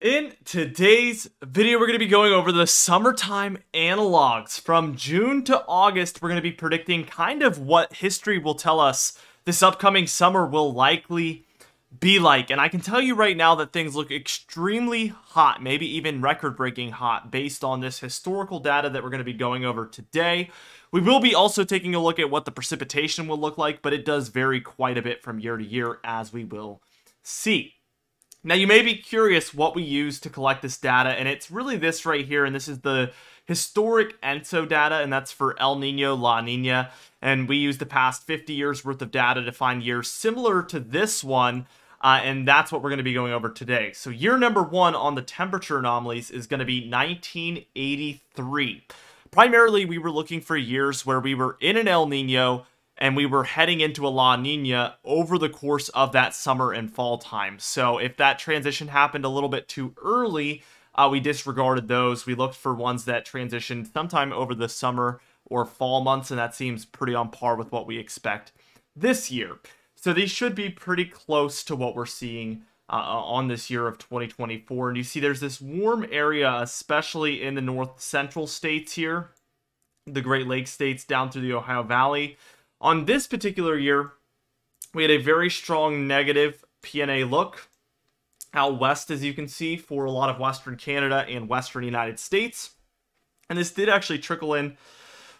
In today's video, we're going to be going over the summertime analogs. From June to August, we're going to be predicting kind of what history will tell us this upcoming summer will likely be like. And I can tell you right now that things look extremely hot, maybe even record-breaking hot, based on this historical data that we're going to be going over today. We will be also taking a look at what the precipitation will look like, but it does vary quite a bit from year to year, as we will see. Now, you may be curious what we use to collect this data, and it's really this right here, and this is the historic ENSO data, and that's for El Nino, La Nina, and we use the past 50 years worth of data to find years similar to this one, and that's what we're going to be going over today. So year number one on the temperature anomalies is going to be 1983. Primarily, we were looking for years where we were in an El Nino, and we were heading into a La Nina over the course of that summer and fall time. So if that transition happened a little bit too early, we disregarded those. We looked for ones that transitioned sometime over the summer or fall months, and that seems pretty on par with what we expect this year. So these should be pretty close to what we're seeing on this year of 2024. And you see there's this warm area, especially in the north central states here, the Great Lakes states down through the Ohio Valley. On this particular year, we had a very strong negative PNA look out west, as you can see, for a lot of Western Canada and Western United States. And this did actually trickle in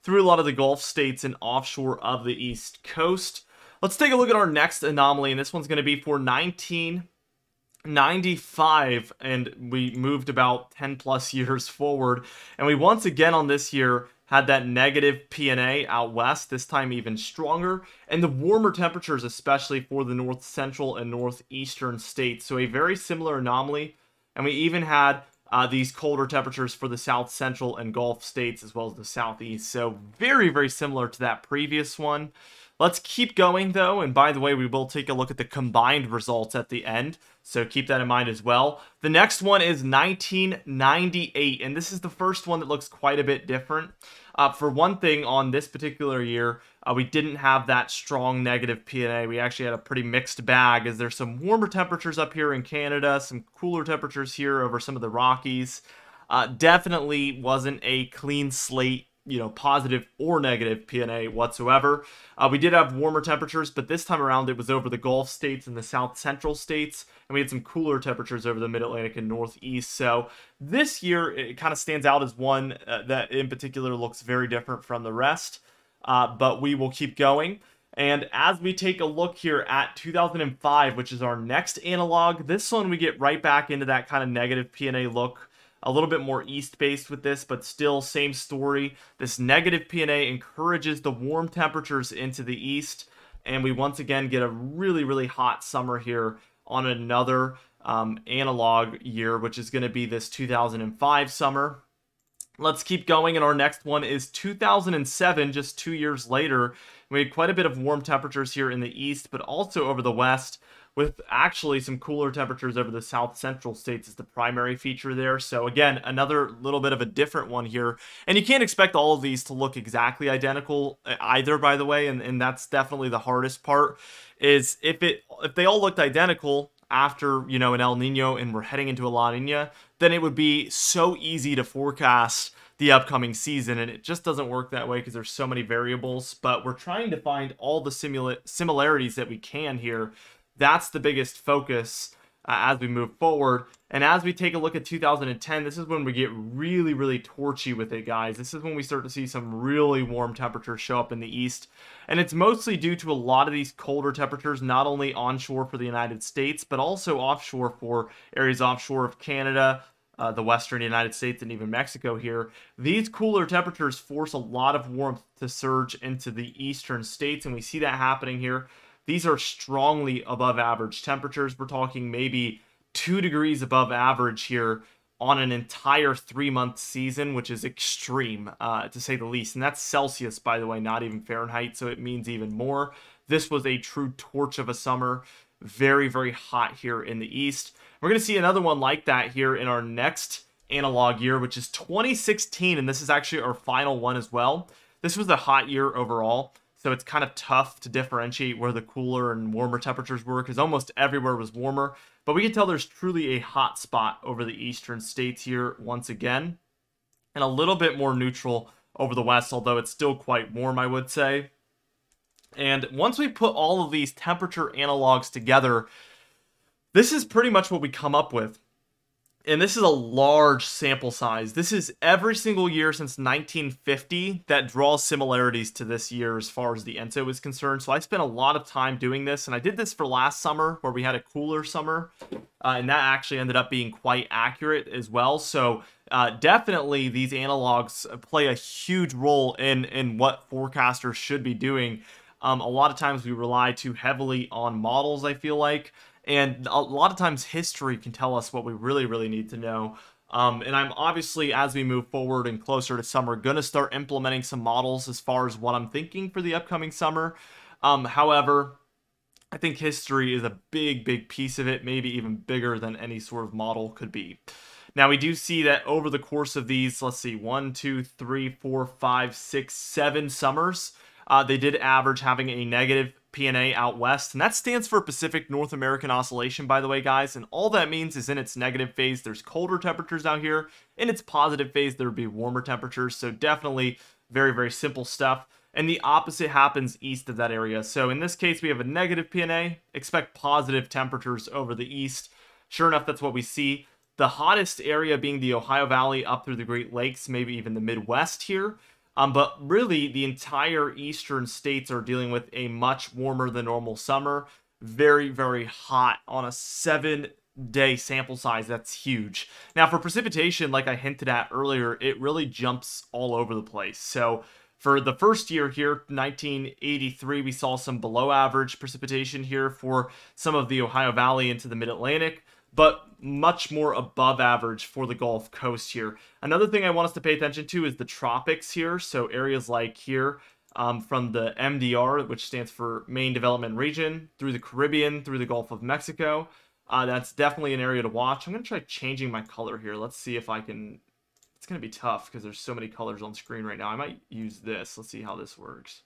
through a lot of the Gulf states and offshore of the East Coast. Let's take a look at our next anomaly, and this one's going to be for 1995, and we moved about 10 plus years forward. And we once again on this year had that negative PNA out west, this time even stronger, and the warmer temperatures, especially for the north central and northeastern states. So a very similar anomaly, and we even had these colder temperatures for the south central and Gulf states as well as the southeast. So very, very similar to that previous one. Let's keep going though, and by the way, we will take a look at the combined results at the end, so keep that in mind as well. The next one is 1998, and this is the first one that looks quite a bit different. For one thing, on this particular year, we didn't have that strong negative PNA. We actually had a pretty mixed bag, as there's some warmer temperatures up here in Canada, some cooler temperatures here over some of the Rockies. Definitely wasn't a clean slate, you know, positive or negative PNA whatsoever. We did have warmer temperatures, but this time around it was over the Gulf states and the south central states, and we had some cooler temperatures over the mid-Atlantic and northeast. So this year it kind of stands out as one that in particular looks very different from the rest, but we will keep going. And as we take a look here at 2005, which is our next analog, this one we get right back into that kind of negative PNA look. A little bit more east-based with this, but still same story. This negative PNA encourages the warm temperatures into the east, and we once again get a really, really hot summer here on another analog year, which is going to be this 2005 summer. Let's keep going, and our next one is 2007, just 2 years later. We had quite a bit of warm temperatures here in the east, but also over the west, with actually some cooler temperatures over the south central states is the primary feature there. So again, another little bit of a different one here. And you can't expect all of these to look exactly identical either, by the way, and that's definitely the hardest part, is if they all looked identical after, you know, an El Nino and we're heading into a La Nina, then it would be so easy to forecast the upcoming season, and it just doesn't work that way because there's so many variables. But we're trying to find all the similarities that we can here. That's the biggest focus as we move forward. And as we take a look at 2010, this is when we get really, really torchy with it, guys. This is when we start to see some really warm temperatures show up in the east. And it's mostly due to a lot of these colder temperatures, not only onshore for the United States, but also offshore for areas offshore of Canada, the western United States, and even Mexico here. These cooler temperatures force a lot of warmth to surge into the eastern states, and we see that happening here. These are strongly above average temperatures. We're talking maybe 2 degrees above average here on an entire 3-month season, which is extreme, to say the least. And that's Celsius, by the way, not even Fahrenheit, so it means even more. This was a true torch of a summer. Very, very hot here in the east. We're going to see another one like that here in our next analog year, which is 2016, and this is actually our final one as well. This was a hot year overall. So it's kind of tough to differentiate where the cooler and warmer temperatures were, because almost everywhere was warmer. But we can tell there's truly a hot spot over the eastern states here once again, and a little bit more neutral over the west, although it's still quite warm, I would say. And once we put all of these temperature analogs together, this is pretty much what we come up with. And this is a large sample size. This is every single year since 1950 that draws similarities to this year as far as the ENSO is concerned. So I spent a lot of time doing this, and I did this for last summer where we had a cooler summer, and that actually ended up being quite accurate as well. So definitely these analogs play a huge role in what forecasters should be doing. A lot of times we rely too heavily on models, I feel like. And a lot of times history can tell us what we really, really need to know. And I'm obviously, as we move forward and closer to summer, going to start implementing some models as far as what I'm thinking for the upcoming summer. However, I think history is a big, big piece of it, maybe even bigger than any sort of model could be. Now, we do see that over the course of these, let's see, 1, 2, 3, 4, 5, 6, 7 summers, they did average having a negative PNA out west, and that stands for Pacific North American Oscillation, by the way, guys. And all that means is in its negative phase, there's colder temperatures out here. In its positive phase, there would be warmer temperatures. So definitely very, very simple stuff. And the opposite happens east of that area. So in this case, we have a negative PNA. Expect positive temperatures over the east. Sure enough, that's what we see. The hottest area being the Ohio Valley up through the Great Lakes, maybe even the Midwest here. But really, the entire eastern states are dealing with a much warmer than normal summer. Very, very hot on a 7-day sample size. That's huge. Now, for precipitation, like I hinted at earlier, it really jumps all over the place. So for the first year here, 1983, we saw some below average precipitation here for some of the Ohio Valley into the mid-Atlantic, but much more above average for the Gulf Coast here. Another thing I want us to pay attention to is the tropics here. So areas like here from the MDR, which stands for Main Development Region, through the Caribbean, through the Gulf of Mexico. That's definitely an area to watch. I'm going to try changing my color here. Let's see if I can. It's going to be tough because there's so many colors on screen right now. I might use this. Let's see how this works.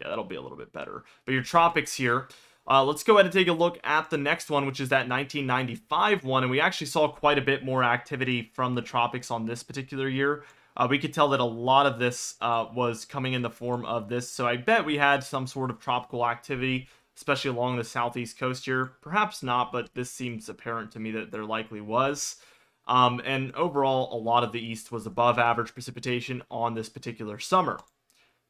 Yeah, that'll be a little bit better. But your tropics here. Let's go ahead and take a look at the next one, which is that 1995 one. And we actually saw quite a bit more activity from the tropics on this particular year. We could tell that a lot of this was coming in the form of this. So I bet we had some sort of tropical activity, especially along the southeast coast here. Perhaps not, but this seems apparent to me that there likely was. And overall, a lot of the east was above average precipitation on this particular summer.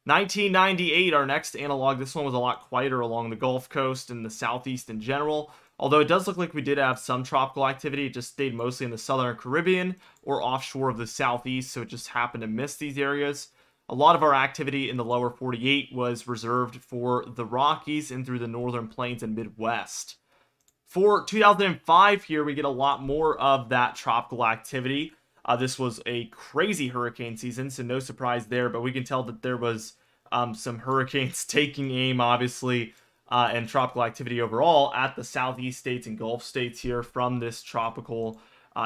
1998, our next analog. This one was a lot quieter along the Gulf Coast and the Southeast in general, although it does look like we did have some tropical activity. It just stayed mostly in the Southern Caribbean or offshore of the Southeast, so it just happened to miss these areas. A lot of our activity in the lower 48 was reserved for the Rockies and through the Northern Plains and Midwest. For 2005 here, we get a lot more of that tropical activity. This was a crazy hurricane season, so no surprise there, but we can tell that there was some hurricanes taking aim, obviously, and tropical activity overall at the southeast states and Gulf states here from this tropical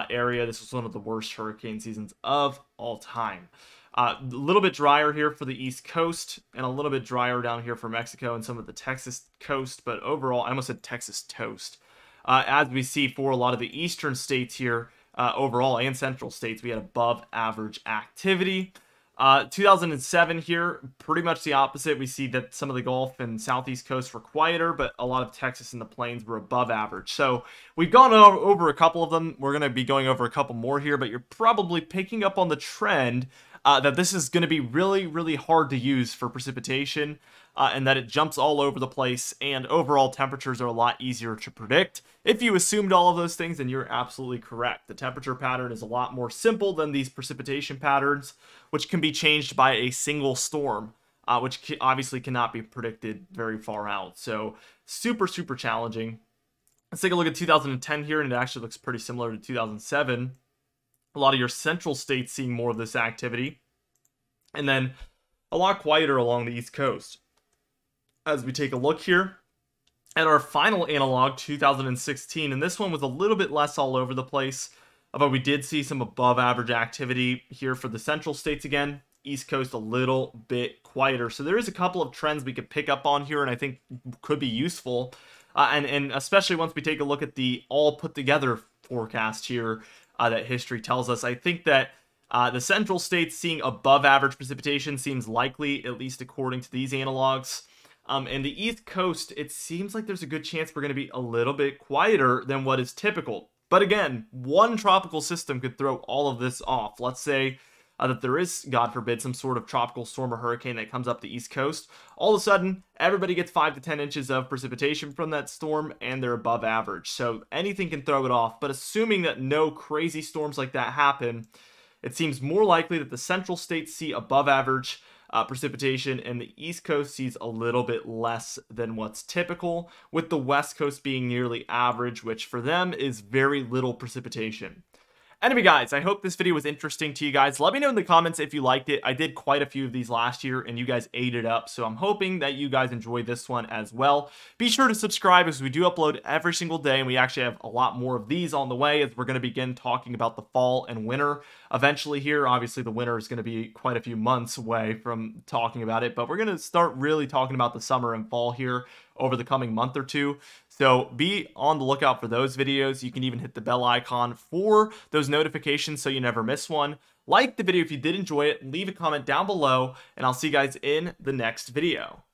area. This was one of the worst hurricane seasons of all time. A little bit drier here for the East Coast and a little bit drier down here for Mexico and some of the Texas coast, but overall, I almost said Texas toast. As we see for a lot of the eastern states here, overall and central states, we had above average activity. 2007 here, pretty much the opposite. We see that some of the Gulf and Southeast coast were quieter, but a lot of Texas and the plains were above average. So we've gone over a couple of them. We're going to be going over a couple more here, but you're probably picking up on the trend that this is going to be really, really hard to use for precipitation and that it jumps all over the place, and overall temperatures are a lot easier to predict. If you assumed all of those things, then you're absolutely correct. The temperature pattern is a lot more simple than these precipitation patterns, which can be changed by a single storm, which obviously cannot be predicted very far out. So super, super challenging. Let's take a look at 2010 here, and it actually looks pretty similar to 2007. A lot of your central states seeing more of this activity, and then a lot quieter along the East Coast. As we take a look here at our final analog, 2016, and this one was a little bit less all over the place, but we did see some above average activity here for the central states again, East Coast a little bit quieter. So there is a couple of trends we could pick up on here and I think could be useful. And especially once we take a look at the all put together forecast here that history tells us, I think that the central states seeing above average precipitation seems likely, at least according to these analogs. And the East Coast, it seems like there's a good chance we're going to be a little bit quieter than what is typical. But again, one tropical system could throw all of this off. Let's say that there is, God forbid, some sort of tropical storm or hurricane that comes up the East Coast. All of a sudden, everybody gets 5 to 10 inches of precipitation from that storm, and they're above average. So anything can throw it off. But assuming that no crazy storms like that happen, it seems more likely that the central states see above average precipitation, and the East Coast sees a little bit less than what's typical, with the West Coast being nearly average, which for them is very little precipitation. Anyway, guys, I hope this video was interesting to you guys. Let me know in the comments if you liked it. I did quite a few of these last year, and you guys ate it up, so I'm hoping that you guys enjoy this one as well. Be sure to subscribe, as we do upload every single day, and we actually have a lot more of these on the way, as we're going to begin talking about the fall and winter eventually here. Obviously, the winter is going to be quite a few months away from talking about it, but we're going to start really talking about the summer and fall here over the coming month or two. So be on the lookout for those videos. You can even hit the bell icon for those notifications so you never miss one. Like the video if you did enjoy it, leave a comment down below, and I'll see you guys in the next video.